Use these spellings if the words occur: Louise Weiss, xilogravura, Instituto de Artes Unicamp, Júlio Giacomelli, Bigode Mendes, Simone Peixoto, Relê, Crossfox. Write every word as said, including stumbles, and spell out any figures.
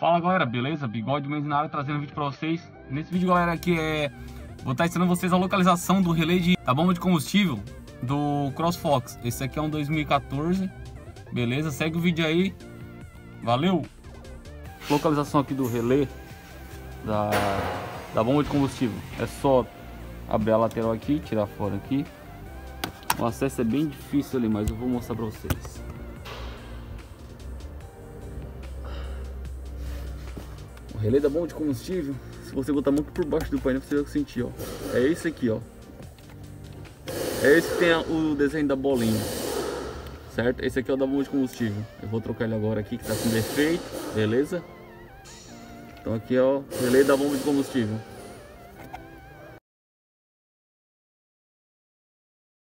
Fala galera, beleza? Bigode Mendes na área, trazendo um vídeo pra vocês. Nesse vídeo, galera, aqui é... vou estar ensinando vocês a localização do relé de... da bomba de combustível do Crossfox. Esse aqui é um dois mil e quatorze, beleza? Segue o vídeo aí, valeu! Localização aqui do relé da, da bomba de combustível. É só abrir a lateral aqui, tirar fora aqui. O acesso é bem difícil ali, mas eu vou mostrar pra vocês. Relé da bomba de combustível, se você botar muito por baixo do painel, você vai sentir, ó. É esse aqui, ó. É esse que tem a, o desenho da bolinha, certo? Esse aqui é o da bomba de combustível. Eu vou trocar ele agora aqui, que tá com defeito, beleza? Então aqui, ó, relé da bomba de combustível.